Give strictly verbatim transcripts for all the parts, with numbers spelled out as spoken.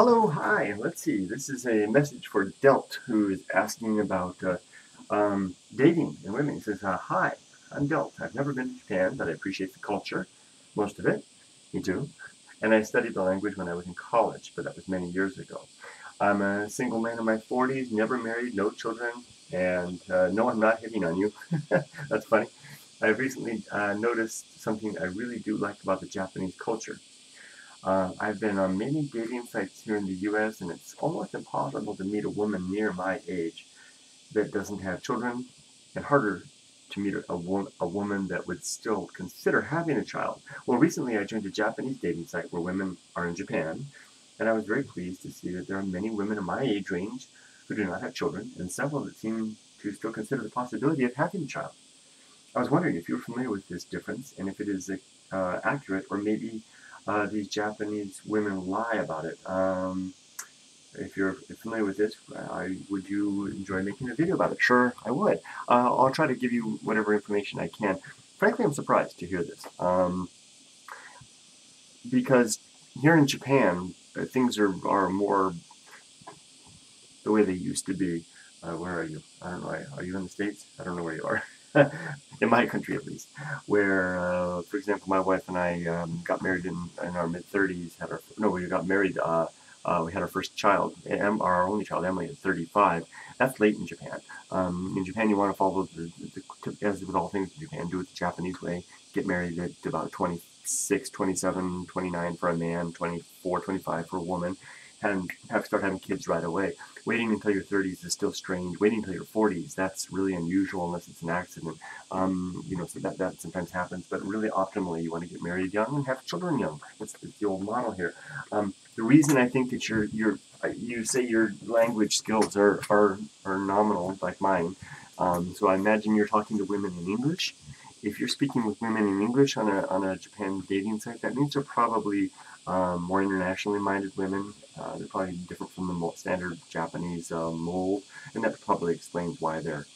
Hello, hi, let's see, this is a message for Delt, who is asking about uh, um, dating and women. He says, uh, hi, I'm Delt. I've never been to Japan, but I appreciate the culture, most of it, me too, and I studied the language when I was in college, but that was many years ago. I'm a single man in my forties, never married, no children, and uh, no, I'm not hitting on you. That's funny. I've recently uh, noticed something I really do like about the Japanese culture. Uh, I've been on many dating sites here in the U S and it's almost impossible to meet a woman near my age that doesn't have children, and harder to meet a, wo a woman that would still consider having a child. Well, recently I joined a Japanese dating site where women are in Japan, and I was very pleased to see that there are many women in my age range who do not have children, and several that seem to still consider the possibility of having a child. I was wondering if you were familiar with this difference, and if it is uh, accurate, or maybe Uh, these Japanese women lie about it. Um, if you're familiar with this, I, would you enjoy making a video about it? Sure, I would. Uh, I'll try to give you whatever information I can. Frankly, I'm surprised to hear this. Um, because here in Japan, uh, things are, are more the way they used to be. Uh, where are you? I don't know. Are you in the States? I don't know where you are. In my country, at least, where, uh, for example, my wife and I um, got married in, in our mid thirties. Had our no, we got married. Uh, uh, we had our first child, em our only child, Emily, at thirty-five. That's late in Japan. Um, in Japan, you want to follow the, the, the as with all things in Japan, do it the Japanese way. Get married at about twenty-six, twenty-seven, twenty-nine for a man, twenty-four, twenty-five for a woman, and have start having kids right away. Waiting until your thirties is still strange. Waiting until your forties, that's really unusual unless it's an accident. Um, you know, so that, that sometimes happens, but really optimally you want to get married young and have children young. That's, that's the old model here. Um, the reason I think that your your you say your language skills are, are, are nominal, like mine, um, so I imagine you're talking to women in English. If you're speaking with women in English on a, on a Japan dating site, that means they're probably um, more internationally minded women. Uh, they're probably different from the mold, standard Japanese uh, mold, and that probably explains why they're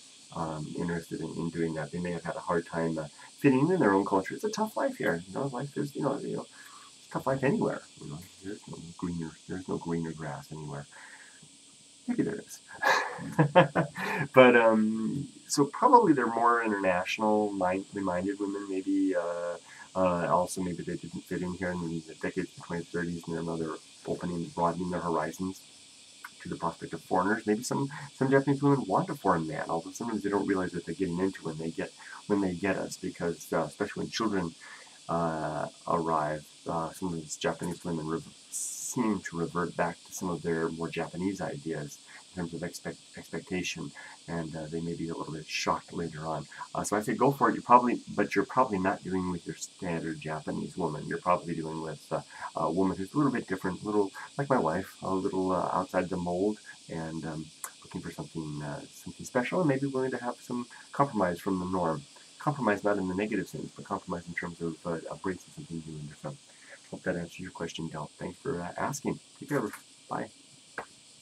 um, interested in, in doing that. They may have had a hard time uh, fitting in their own culture. It's a tough life here. You know, life is, you know, you know, it's a tough life anywhere. You know, there's no greener, there's no greener grass anywhere. Maybe there is. But, um, so probably they're more international mind minded women, maybe, uh, uh, also maybe they didn't fit in here in the decades of the twenties, thirties, and their mother opening, broadening their horizons to the prospect of foreigners. Maybe some, some Japanese women want a foreign man, although sometimes they don't realize what they're getting into when they get, when they get us, because, uh, especially when children, uh, arrive, uh, some of these Japanese women seem to revert back to some of their more Japanese ideas in terms of expect, expectation, and uh, they may be a little bit shocked later on. Uh, so I say go for it. You're probably, but you're probably not doing with your standard Japanese woman. You're probably doing with uh, a woman who's a little bit different, a little like my wife, a little uh, outside the mold, and um, looking for something uh, something special, and maybe willing to have some compromise from the norm. Compromise not in the negative sense, but compromise in terms of uh, embracing something new and different. Hope that answers your question, Delt. Thanks for uh, asking. Take care. Bye.